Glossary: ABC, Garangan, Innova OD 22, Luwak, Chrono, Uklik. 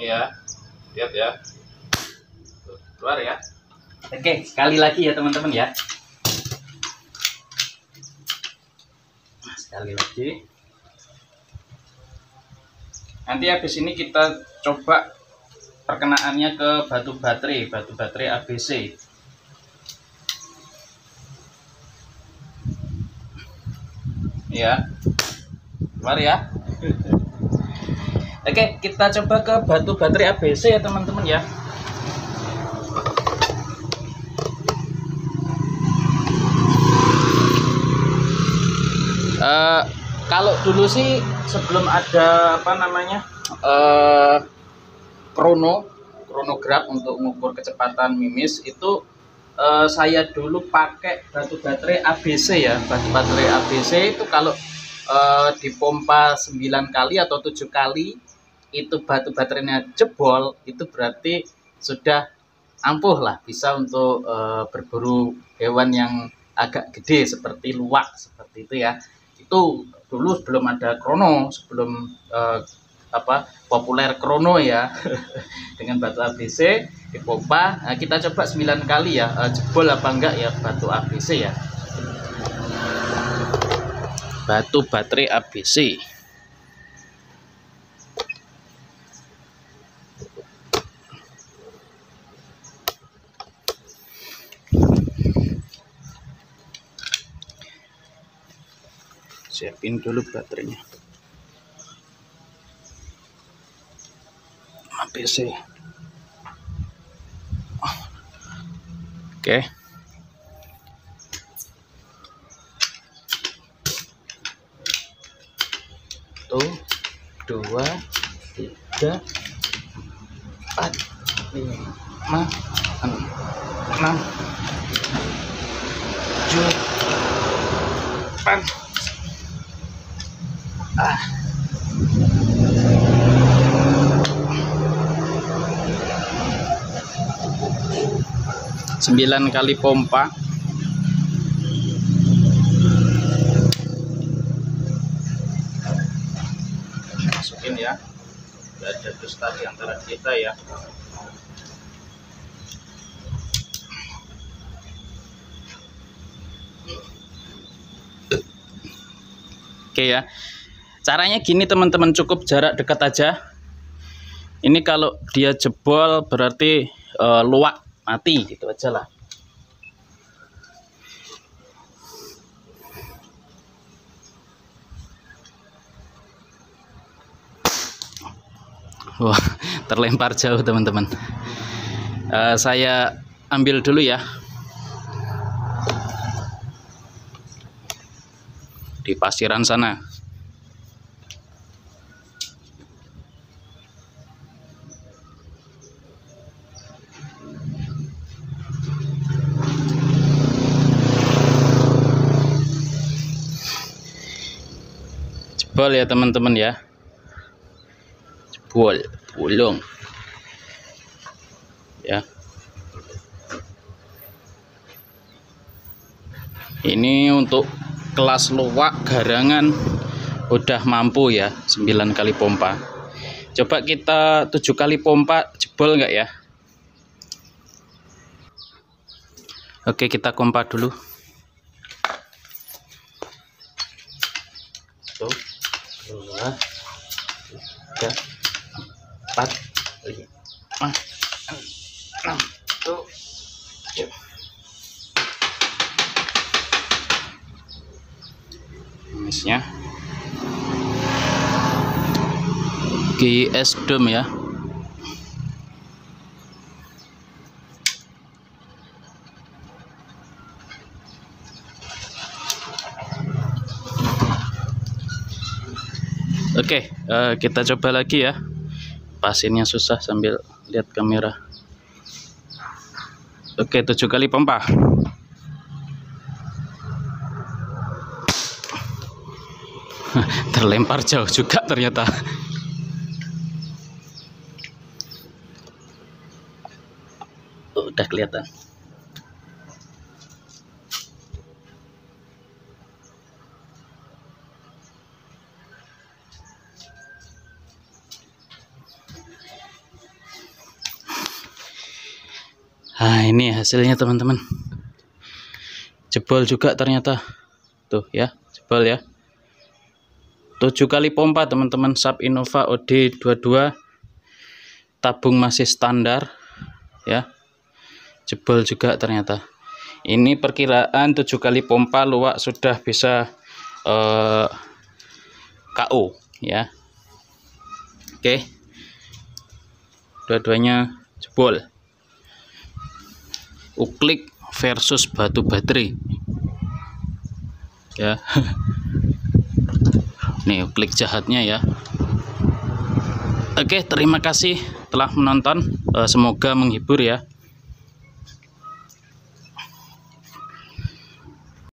Iya, lihat ya. Keluar ya. Oke, sekali lagi ya teman-teman ya. Sekali lagi. Nanti habis ini kita coba perkenaannya ke batu baterai ABC. Ya. Keluar ya. Oke, kita coba ke batu baterai ABC ya teman-teman ya. Kalau dulu sih sebelum ada apa namanya kronograf untuk mengukur kecepatan mimis itu saya dulu pakai batu baterai ABC ya. Batu baterai ABC itu kalau dipompa 9 kali atau 7 kali itu batu baterainya jebol, itu berarti sudah ampuh lah, bisa untuk berburu hewan yang agak gede seperti luwak, seperti itu ya. Itu dulu sebelum ada Chrono, sebelum populer Chrono ya. Dengan batu ABC dipompa, nah, kita coba 9 kali ya, jebol apa enggak ya batu ABC ya. Batu baterai ABC. Siapin dulu baterainya. ABC. Oke. Tuh, 2, 3, 4, 5, 6, 7, 8. Sembilan kali pompa. Masukin ya. Tidak ada dusta di antara kita ya. Oke ya. Caranya gini teman-teman, cukup jarak dekat aja. Ini kalau dia jebol berarti luwak mati, gitu aja lah. Wah, terlempar jauh teman-teman. Saya ambil dulu ya. Di pasiran sana. Jebol ya teman-teman ya, jebol bolong ya. Ini untuk kelas luwak garangan udah mampu ya, 9 kali pompa. Coba kita 7 kali pompa, jebol enggak ya? Oke, kita kompa dulu. Tuh. 2, 3, 4, 5, 6, 7. Mimisnya GS dom ya. Oke, kita coba lagi ya. Pasinnya susah sambil lihat kamera. Oke, 7 kali pompa. Terlempar jauh juga ternyata. Oh, udah kelihatan. Nah, ini hasilnya teman-teman. Jebol juga ternyata. Tuh ya, jebol ya. 7 kali pompa teman-teman, sub Innova OD 22. Tabung masih standar ya. Jebol juga ternyata. Ini perkiraan 7 kali pompa Luwak sudah bisa KO ya. Oke. Dua-duanya jebol. Uklik versus batu baterai ya. Nih uklik jahatnya ya. Oke, terima kasih telah menonton, semoga menghibur ya.